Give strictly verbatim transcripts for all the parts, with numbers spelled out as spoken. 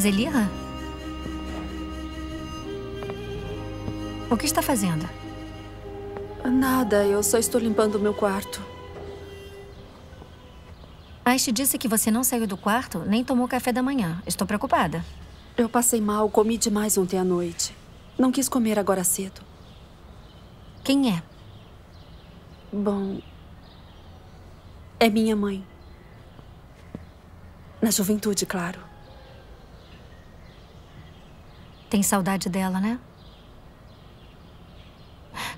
Zeliha? O que está fazendo? Nada, eu só estou limpando o meu quarto. Aisha disse que você não saiu do quarto nem tomou café da manhã. Estou preocupada. Eu passei mal, comi demais ontem à noite. Não quis comer agora cedo. Quem é? Bom... é minha mãe. Na juventude, claro. Tem saudade dela, né?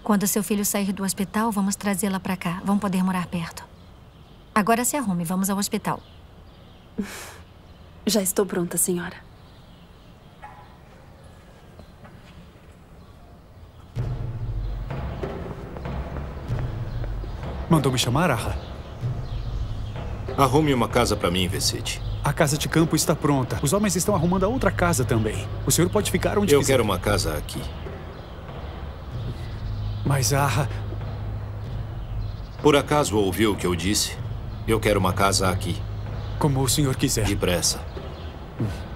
Quando seu filho sair do hospital, vamos trazê-la pra cá. Vão poder morar perto. Agora se arrume, vamos ao hospital. Já estou pronta, senhora. Mandou me chamar, Arra? Arrume uma casa pra mim, Vesete. A casa de campo está pronta. Os homens estão arrumando a outra casa também. O senhor pode ficar onde Eu quiser. Quero uma casa aqui. Mas, Arra... Por acaso ouviu o que eu disse? Eu quero uma casa aqui. Como o senhor quiser. Depressa. Hum.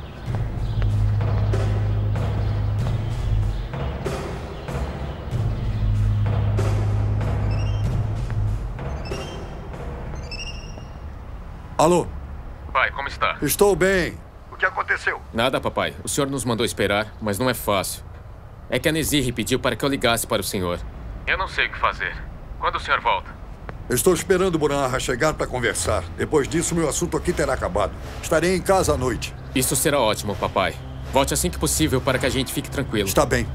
Alô? Pai, como está? Estou bem. O que aconteceu? Nada, papai. O senhor nos mandou esperar, mas não é fácil. É que a Nezir pediu para que eu ligasse para o senhor. Eu não sei o que fazer. Quando o senhor volta? Estou esperando o Boran chegar para conversar. Depois disso, meu assunto aqui terá acabado. Estarei em casa à noite. Isso será ótimo, papai. Volte assim que possível para que a gente fique tranquilo. Está bem.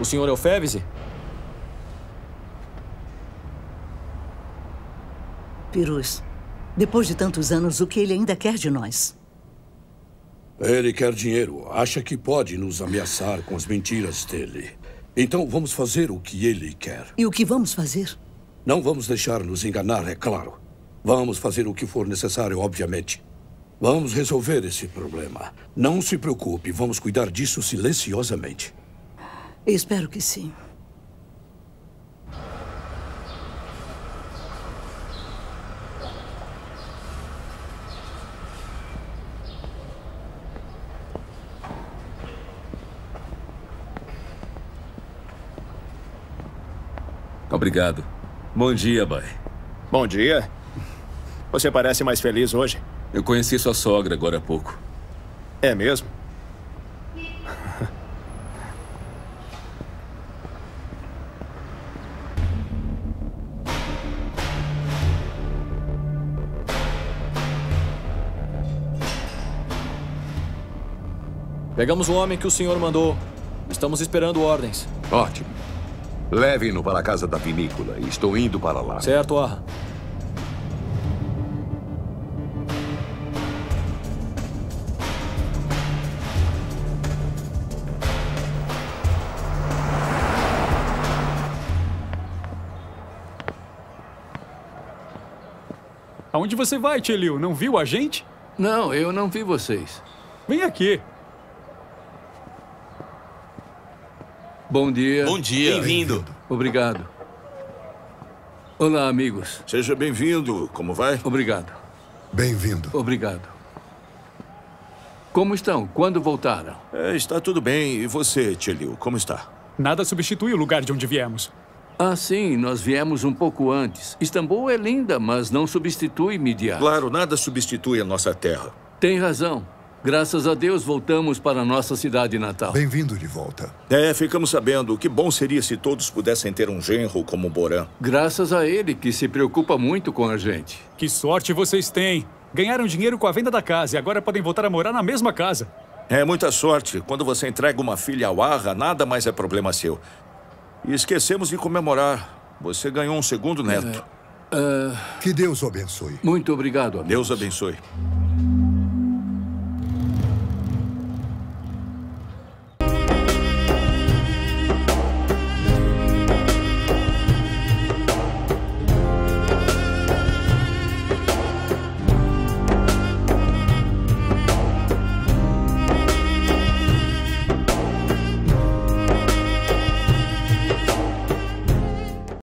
O senhor é o Fevzi? Piruz, depois de tantos anos, o que ele ainda quer de nós? Ele quer dinheiro. Acha que pode nos ameaçar com as mentiras dele. Então vamos fazer o que ele quer. E o que vamos fazer? Não vamos deixar nos enganar, é claro. Vamos fazer o que for necessário, obviamente. Vamos resolver esse problema. Não se preocupe, vamos cuidar disso silenciosamente. Espero que sim. Obrigado. Bom dia, mãe. Bom dia. Você parece mais feliz hoje. Eu conheci sua sogra agora há pouco. É mesmo? Pegamos o homem que o senhor mandou. Estamos esperando ordens. Ótimo. Leve-no para a casa da vinícola. Estou indo para lá. Certo, Arra. Aonde você vai, Chelio? Não viu a gente? Não, eu não vi vocês. Vem aqui. Bom dia. Bom dia. Bem-vindo. Obrigado. Olá, amigos. Seja bem-vindo. Como vai? Obrigado. Bem-vindo. Obrigado. Como estão? Quando voltaram? É, está tudo bem. E você, Chelio? Como está? Nada substitui o lugar de onde viemos. Ah, sim. Nós viemos um pouco antes. Istambul é linda, mas não substitui Midian. Claro, nada substitui a nossa terra. Tem razão. Graças a Deus, voltamos para a nossa cidade natal. Bem-vindo de volta. É, ficamos sabendo. Que bom seria se todos pudessem ter um genro como o Boran. Graças a ele, que se preocupa muito com a gente. Que sorte vocês têm. Ganharam dinheiro com a venda da casa e agora podem voltar a morar na mesma casa. É, muita sorte. Quando você entrega uma filha ao Arra, nada mais é problema seu. E esquecemos de comemorar. Você ganhou um segundo neto. É, uh... Que Deus o abençoe. Muito obrigado, amigos. Deus abençoe.